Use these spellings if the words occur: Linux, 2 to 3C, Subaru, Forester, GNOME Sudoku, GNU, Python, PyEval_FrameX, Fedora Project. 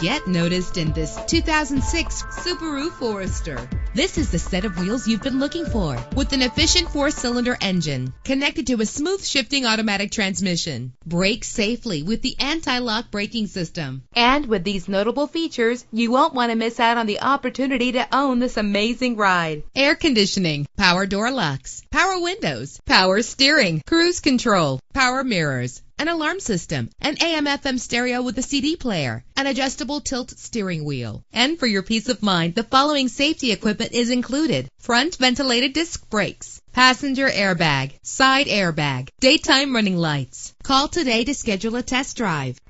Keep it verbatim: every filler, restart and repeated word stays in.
Get noticed in this two thousand six Subaru Forester. This is the set of wheels you've been looking for, with an efficient four-cylinder engine connected to a smooth shifting automatic transmission. Brake safely with the anti-lock braking system. And with these notable features, you won't want to miss out on the opportunity to own this amazing ride. Air conditioning, power door locks, power windows, power steering, cruise control, power mirrors, an alarm system, an A M F M stereo with a C D player, an adjustable tilt steering wheel. And for your peace of mind, the following safety equipment is included: front ventilated disc brakes, passenger airbag, side airbag, daytime running lights. Call today to schedule a test drive.